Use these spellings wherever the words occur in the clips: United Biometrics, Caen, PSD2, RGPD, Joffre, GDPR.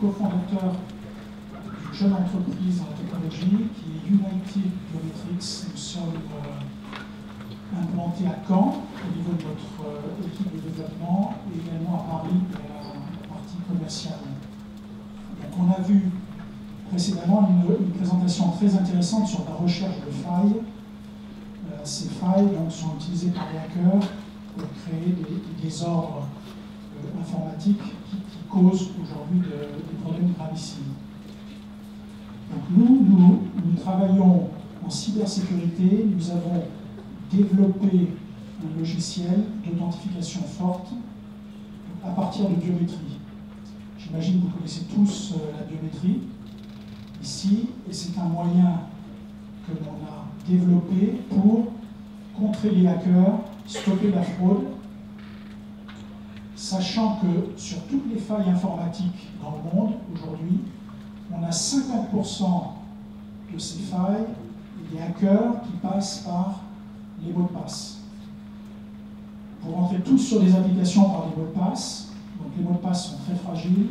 cofondateur d'une jeune entreprise en technologie qui est United Biometrics. Nous sommes implantés à Caen au niveau de notre équipe de développement et également à Paris pour la partie commerciale. Donc, on a vu précédemment une présentation très intéressante sur la recherche de failles. Ces failles donc, sont utilisées par les hackers pour créer des désordres informatiques qui causent aujourd'hui des problèmes gravissimes. Donc nous travaillons en cybersécurité, nous avons développé un logiciel d'authentification forte à partir de biométrie. J'imagine que vous connaissez tous la biométrie ici, et c'est un moyen que l'on a développé pour contrer les hackers, stopper la fraude, sachant que sur toutes les failles informatiques dans le monde, aujourd'hui, on a 50% de ces failles et des hackers qui passent par les mots de passe. Vous rentrez tous sur des applications par les mots de passe, donc les mots de passe sont très fragiles,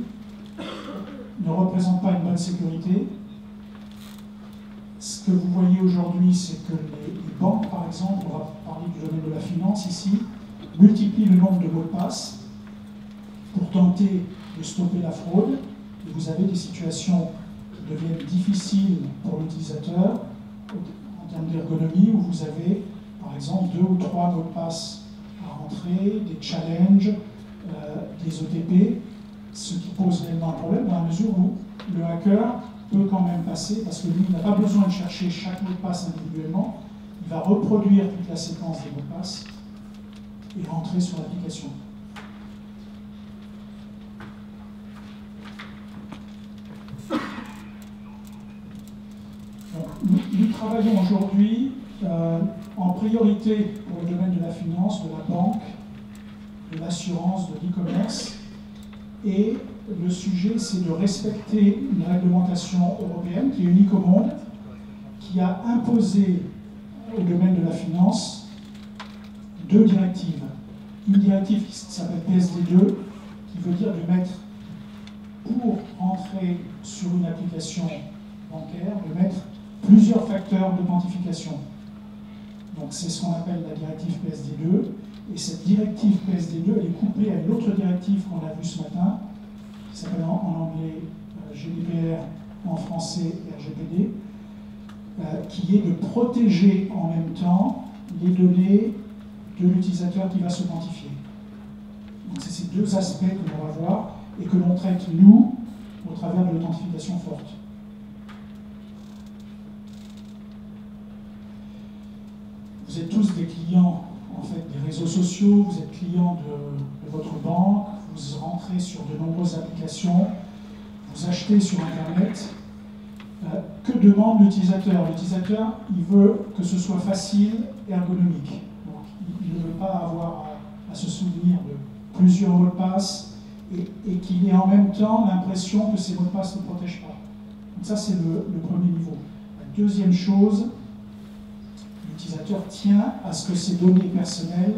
ne représentent pas une bonne sécurité. Ce que vous voyez aujourd'hui, c'est que les banques, par exemple, on va parler du domaine de la finance ici, multiplient le nombre de mots de passe pour tenter de stopper la fraude. Et vous avez des situations qui deviennent difficiles pour l'utilisateur en termes d'ergonomie, où vous avez, par exemple, 2 ou 3 mots de passe à rentrer, des challenges, des OTP, ce qui pose réellement un problème dans la mesure où le hacker peut quand même passer, parce que lui n'a pas besoin de chercher chaque mot de passe individuellement, il va reproduire toute la séquence des mots de passe et rentrer sur l'application. Nous travaillons aujourd'hui en priorité pour le domaine de la finance, de la banque, de l'assurance, de l'e-commerce, et le sujet, c'est de respecter une réglementation européenne qui est unique au monde, qui a imposé au domaine de la finance 2 directives. Une directive qui s'appelle PSD2, qui veut dire de mettre, pour entrer sur une application bancaire, de mettre plusieurs facteurs d'authentification. Donc c'est ce qu'on appelle la directive PSD2, et cette directive PSD2, elle est couplée à une autre directive qu'on a vue ce matin, qui s'appelle en anglais GDPR, en français RGPD, qui est de protéger en même temps les données de l'utilisateur qui va s'authentifier. Donc c'est ces 2 aspects que l'on va voir et que l'on traite, nous, au travers de l'authentification forte. Vous êtes tous des clients, en fait, des réseaux sociaux, vous êtes clients de votre banque, vous rentrez sur de nombreuses applications, vous achetez sur Internet. Que demande l'utilisateur? L'utilisateur, il veut que ce soit facile et ergonomique. Donc, il ne veut pas avoir à se souvenir de plusieurs mots de passe et qu'il ait en même temps l'impression que ces mots de passe ne protègent pas. Donc ça, c'est le premier niveau. La deuxième chose, l'utilisateur tient à ce que ses données personnelles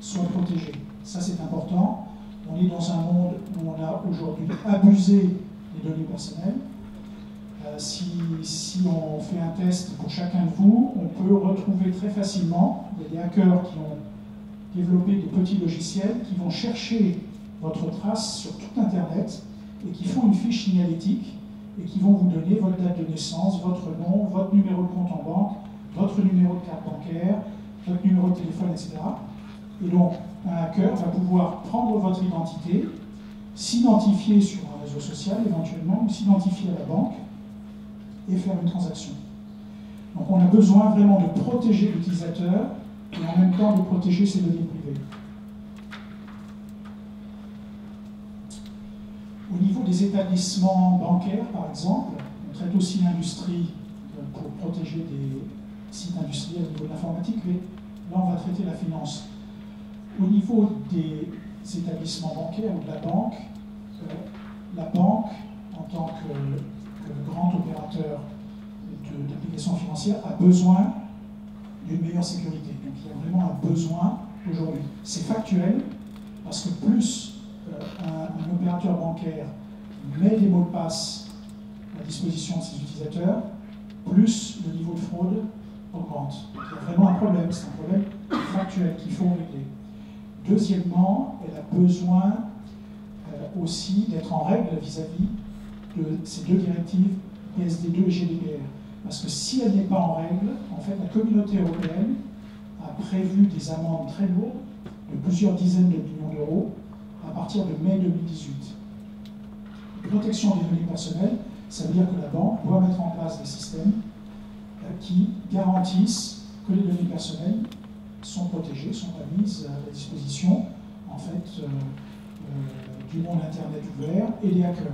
soient protégées. Ça, c'est important. On est dans un monde où on a aujourd'hui abusé des données personnelles. Si on fait un test pour chacun de vous, on peut retrouver très facilement, il y a des hackers qui ont développé des petits logiciels qui vont chercher votre trace sur tout Internet et qui font une fiche signalétique et qui vont vous donner votre date de naissance, votre nom, votre numéro de compte en banque, votre numéro de carte bancaire, votre numéro de téléphone, etc. Et donc, un hacker va pouvoir prendre votre identité, s'identifier sur un réseau social éventuellement, ou s'identifier à la banque et faire une transaction. Donc on a besoin vraiment de protéger l'utilisateur et en même temps de protéger ses données privées. Au niveau des établissements bancaires, par exemple, on traite aussi l'industrie pour protéger des sites industriels au niveau de l'informatique, mais là on va traiter la finance. Au niveau des établissements bancaires ou de la banque, en tant que grand opérateur d'applications financières, a besoin d'une meilleure sécurité. Donc il y a vraiment un besoin aujourd'hui. C'est factuel, parce que plus un opérateur bancaire met les mots de passe à disposition de ses utilisateurs, plus le niveau de fraude augmente. Donc, il y a vraiment un problème, c'est un problème factuel qu'il faut régler. Deuxièmement, elle a besoin aussi d'être en règle vis-à-vis de ces deux directives PSD2 et GDPR. Parce que si elle n'est pas en règle, en fait, la communauté européenne a prévu des amendes très lourdes de plusieurs dizaines de millions d'euros à partir de mai 2018. La protection des données personnelles, ça veut dire que la banque doit mettre en place des systèmes qui garantissent que les données personnelles sont protégées, sont mises à la disposition, en fait, du monde Internet ouvert et des hackers.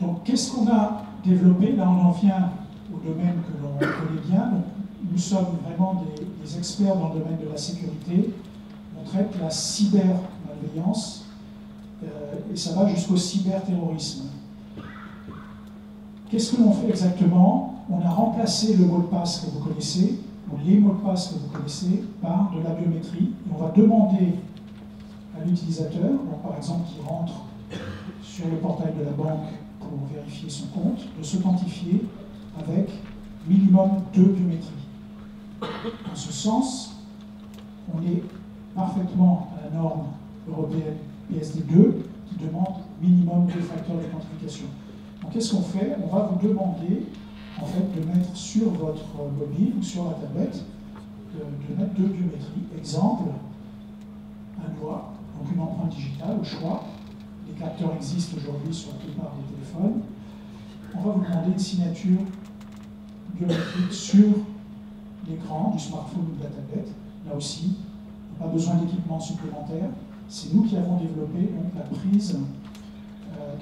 Donc, qu'est-ce qu'on a développé? Là, on en vient au domaine que l'on connaît bien. Donc, nous sommes vraiment des experts dans le domaine de la sécurité. On traite la cybermalveillance et ça va jusqu'au cyberterrorisme. Qu'est-ce que l'on fait exactement? On a remplacé le mot de passe que vous connaissez, ou les mots de passe que vous connaissez, par de la biométrie. Et on va demander à l'utilisateur, par exemple, qui rentre sur le portail de la banque pour vérifier son compte, de s'authentifier avec minimum 2 biométries. Dans ce sens, on est parfaitement à la norme européenne PSD2 qui demande minimum 2 facteurs d'authentification. Donc qu'est-ce qu'on fait? On va vous demander en fait, de mettre sur votre mobile ou sur la tablette de mettre 2 biométries. Exemple, un doigt, donc une empreinte digitale au choix. Les capteurs existent aujourd'hui sur la plupart des téléphones. On va vous demander une signature biométrique sur l'écran du smartphone ou de la tablette. Là aussi, pas besoin d'équipement supplémentaire. C'est nous qui avons développé donc, la prise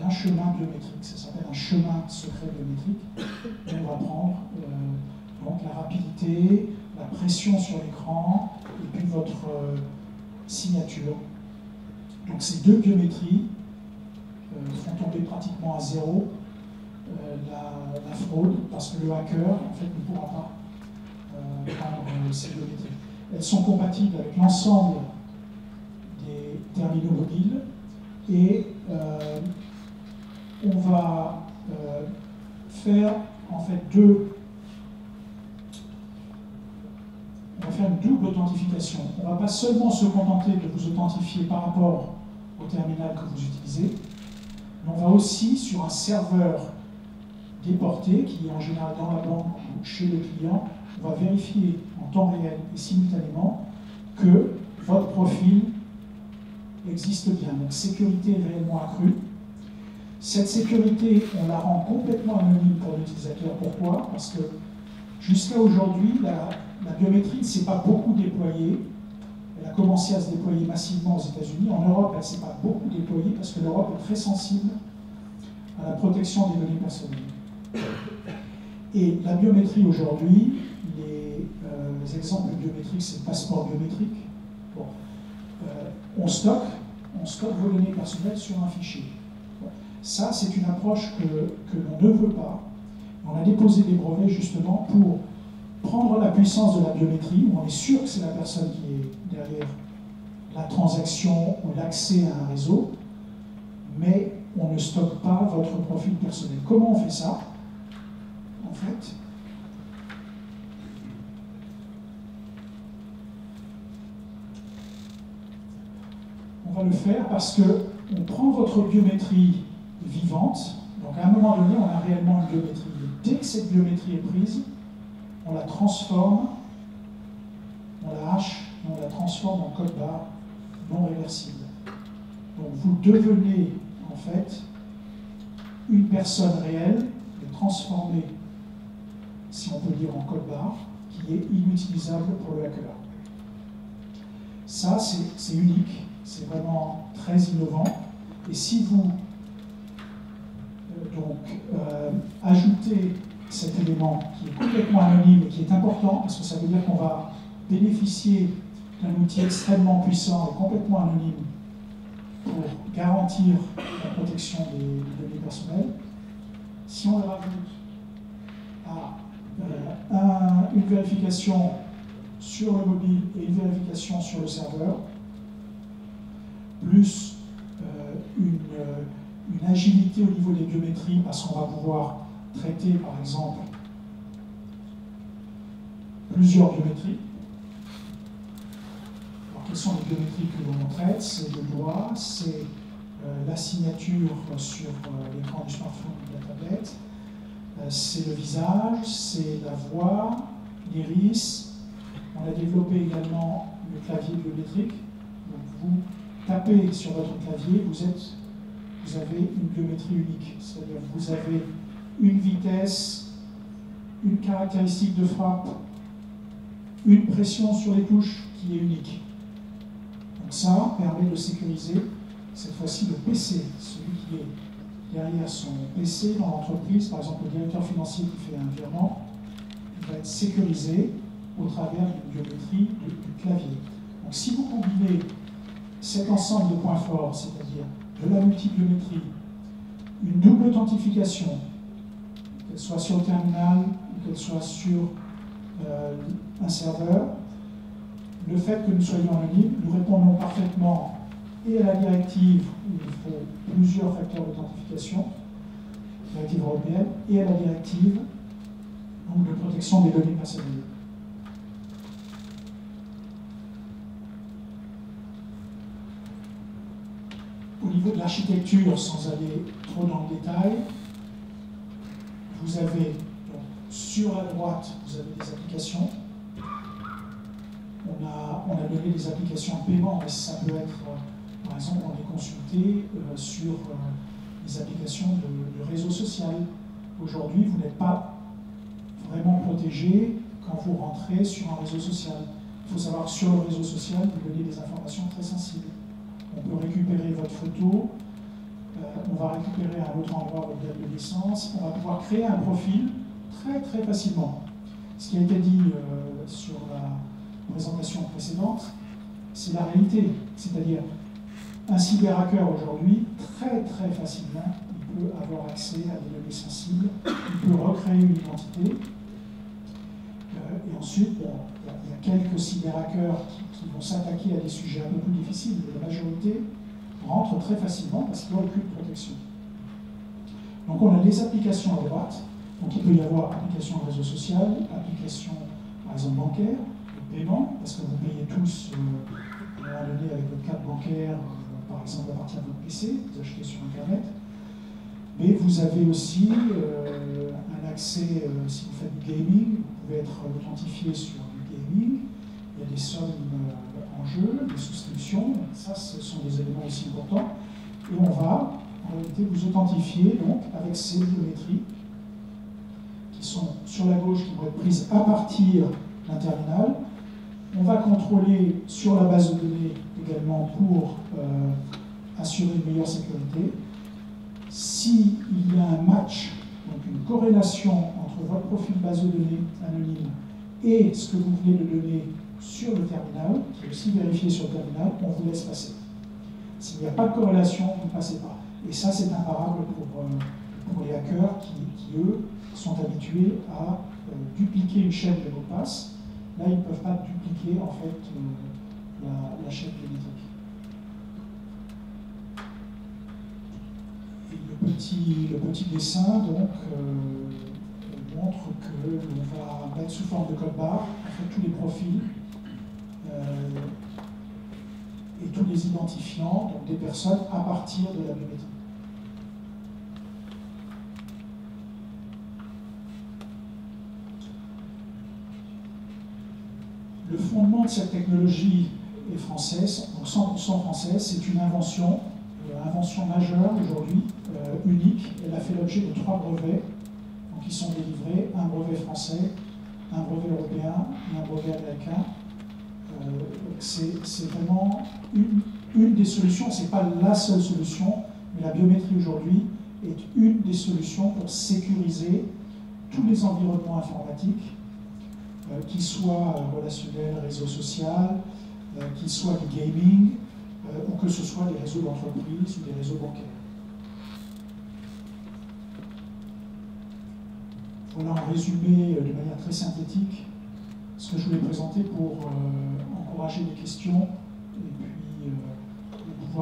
d'un chemin biométrique. Ça s'appelle un chemin secret biométrique. Et on va prendre donc, la rapidité, la pression sur l'écran et puis votre signature. Donc ces 2 biométries font tomber pratiquement à zéro la fraude, parce que le hacker, en fait, ne pourra pas prendre ces biométries. Elles sont compatibles avec l'ensemble des terminaux mobiles, et on va faire, en fait, une double authentification. On ne va pas seulement se contenter de vous authentifier par rapport au terminal que vous utilisez, mais on va aussi, sur un serveur déporté, qui est en général dans la banque ou chez le client, on va vérifier en temps réel et simultanément que votre profil existe bien. Donc sécurité réellement accrue. Cette sécurité, on la rend complètement anonyme pour l'utilisateur. Pourquoi? Parce que jusqu'à aujourd'hui, la biométrie ne s'est pas beaucoup déployée. Elle a commencé à se déployer massivement aux États-Unis. En Europe, elle ne s'est pas beaucoup déployée parce que l'Europe est très sensible à la protection des données personnelles. Et la biométrie aujourd'hui, les exemples biométriques, c'est le passeport biométrique. Bon. On stocke vos données personnelles sur un fichier. Bon. Ça, c'est une approche que l'on ne veut pas. On a déposé des brevets justement pour prendre la puissance de la biométrie, où on est sûr que c'est la personne qui est derrière la transaction ou l'accès à un réseau, mais on ne stocke pas votre profil personnel. Comment on fait ça? En fait, on va le faire parce qu'on prend votre biométrie vivante, donc à un moment donné, on a réellement une biométrie. Et dès que cette biométrie est prise, on la transforme, on la hache, on la transforme en code barre non réversible. Donc vous devenez, en fait, une personne réelle, et transformée, si on peut dire en code barre, qui est inutilisable pour le hacker. Ça, c'est unique, c'est vraiment très innovant. Et si vous ajoutez cet élément qui est complètement anonyme et qui est important, parce que ça veut dire qu'on va bénéficier d'un outil extrêmement puissant et complètement anonyme pour garantir la protection des données personnelles. Si on le rajoute à une vérification sur le mobile et une vérification sur le serveur, plus plus une agilité au niveau des biométries, parce qu'on va pouvoir traiter, par exemple, plusieurs biométries. Alors, quelles sont les biométries que l'on traite? C'est le doigt, c'est la signature sur l'écran du smartphone ou de la tablette, c'est le visage, c'est la voix, l'iris. On a développé également le clavier biométrique. Donc vous tapez sur votre clavier, vous avez une biométrie unique. C'est-à-dire que vous avez une vitesse, une caractéristique de frappe, une pression sur les touches qui est unique. Donc ça permet de sécuriser cette fois-ci le PC, celui qui est derrière son PC dans l'entreprise, par exemple le directeur financier qui fait un virement, il va être sécurisé au travers d'une biométrie du clavier. Donc si vous combinez cet ensemble de points forts, c'est-à-dire de la multibiométrie, une double authentification, qu'elle soit sur le terminal ou qu'elle soit sur un serveur, le fait que nous soyons anonymes, nous répondons parfaitement et à la directive où il faut plusieurs facteurs d'authentification, directive européenne, et à la directive donc, de protection des données personnelles. Au niveau de l'architecture, sans aller trop dans le détail, vous avez donc, sur la droite, vous avez des applications. On a donné des applications de paiement, mais ça peut être, par exemple, on est consulté sur les applications de réseau social. Aujourd'hui, vous n'êtes pas vraiment protégé quand vous rentrez sur un réseau social. Il faut savoir que sur le réseau social, vous donnez des informations très sensibles. On peut récupérer votre photo, on va récupérer à un autre endroit votre date de naissance, on va pouvoir créer un profil très facilement. Ce qui a été dit sur la présentation précédente, c'est la réalité, c'est-à-dire un cyberhacker aujourd'hui, très facilement, il peut avoir accès à des données sensibles, il peut recréer une identité, et ensuite, il y a quelques cyberhackers qui vont s'attaquer à des sujets un peu plus difficiles, mais la majorité rentre très facilement parce qu'il n'y a aucune protection. Donc on a des applications à droite, donc il peut y avoir application réseau social, application par exemple bancaire, paiement, parce que vous payez tous à donner avec votre carte bancaire, par exemple à partir de votre PC, vous achetez sur Internet, mais vous avez aussi un accès, si vous faites du gaming, vous pouvez être authentifié sur du gaming, il y a des sommes en jeu, des souscriptions, ça ce sont des éléments aussi importants, et on va en réalité vous authentifier donc avec ces biométries qui sont sur la gauche, qui vont être prises à partir d'un terminal. On va contrôler sur la base de données également pour assurer une meilleure sécurité. S'il y a un match, donc une corrélation entre votre profil base de données anonyme et ce que vous venez de donner sur le terminal, qui est aussi vérifié sur le terminal, on vous laisse passer. S'il n'y a pas de corrélation, vous ne passez pas. Et ça, c'est imparable pour les hackers qui, eux, sont habitués à dupliquer une chaîne de mots de passe. Là, ils ne peuvent pas dupliquer en fait la chaîne biométrique. Le petit dessin donc, montre que l'on va mettre sous forme de code barre en fait, tous les profils et tous les identifiants donc, des personnes à partir de la biométrie. Le fondement de cette technologie est française, donc 100% française, c'est une invention majeure aujourd'hui, unique. Elle a fait l'objet de 3 brevets qui sont délivrés, un brevet français, un brevet européen et un brevet américain. C'est vraiment une des solutions, c'est pas la seule solution, mais la biométrie aujourd'hui est une des solutions pour sécuriser tous les environnements informatiques, qu'il soit relationnel, réseau social, qu'il soit du gaming, ou que ce soit des réseaux d'entreprise ou des réseaux bancaires. Voilà en résumé, de manière très synthétique, ce que je voulais présenter pour encourager les questions, et puis